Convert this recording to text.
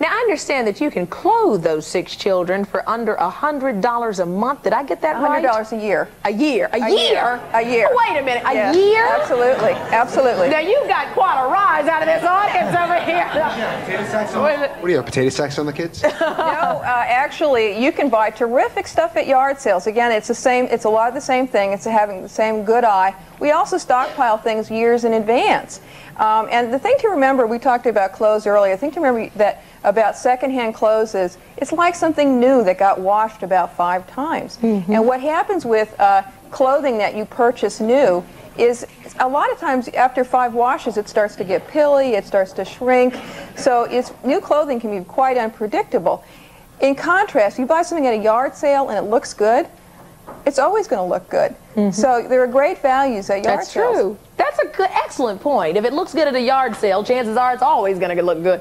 Now, I understand that you can clothe those 6 children for under $100 a month. Did I get that right? $100 a year. A year. A year. Oh, wait a minute. Yes. A year? Absolutely. Absolutely. Now, you got quite a rise out of this audience over here. What do you have, potato sacks on the kids? No, actually, you can buy terrific stuff at yard sales. Again, it's the same. It's a lot of the same thing. It's having the same good eye. We also stockpile things years in advance. And the thing to remember, we talked about clothes earlier, the thing to remember that about secondhand clothes is it's like something new that got washed about 5 times. Mm-hmm. And what happens with clothing that you purchase new is a lot of times after 5 washes it starts to get pilly, it starts to shrink. So it's, new clothing can be quite unpredictable. In contrast, you buy something at a yard sale and it looks good, it's always going to look good. Mm-hmm. So there are great values at yard sales. That's true. That's a good, excellent point. If it looks good at a yard sale, chances are it's always going to look good.